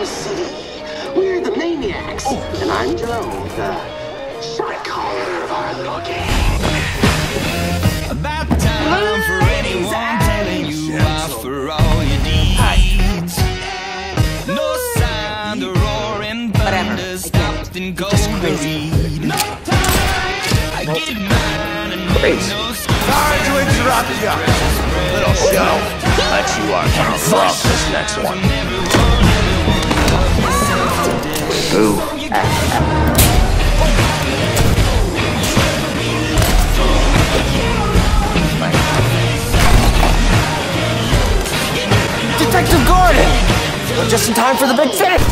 Raccoon City. We're the Maniacs. Oh. And I'm Joe, the shot caller of our little gang. About time for anyone telling you off for all your deeds. No sound of roaring thunder stopped and go crazy. No time. I get mine and make no sense. Sorry to interrupt you, little show. Let you are gonna flop this next one. Ooh. Detective Gordon, we're just in time for the big finish.